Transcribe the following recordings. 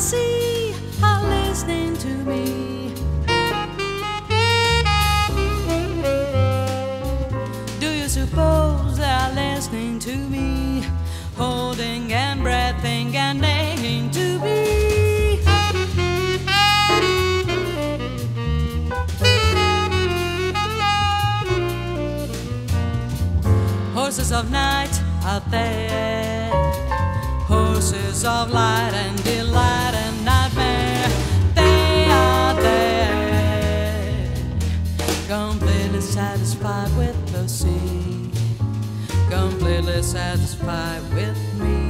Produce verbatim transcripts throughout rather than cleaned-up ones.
see are listening to me. Do you suppose they're listening to me, holding and breathing and aching to be? Horses of night are there, horses of light and delight and nightmare, they are there, completely satisfied with the sea, completely satisfied with me.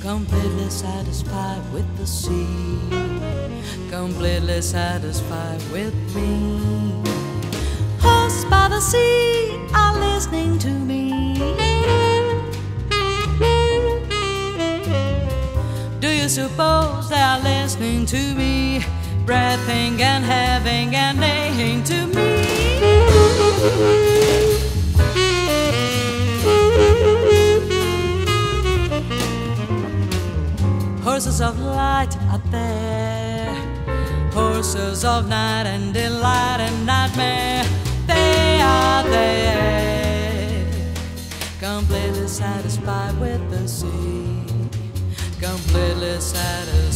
completely satisfied with the sea, completely satisfied with me. Hosts by the sea are listening to me. Do you suppose they are listening to me, breathing and having and laying to me? Horses of light are there, horses of night and delight and nightmare. They are there, completely satisfied with the sea, completely satisfied.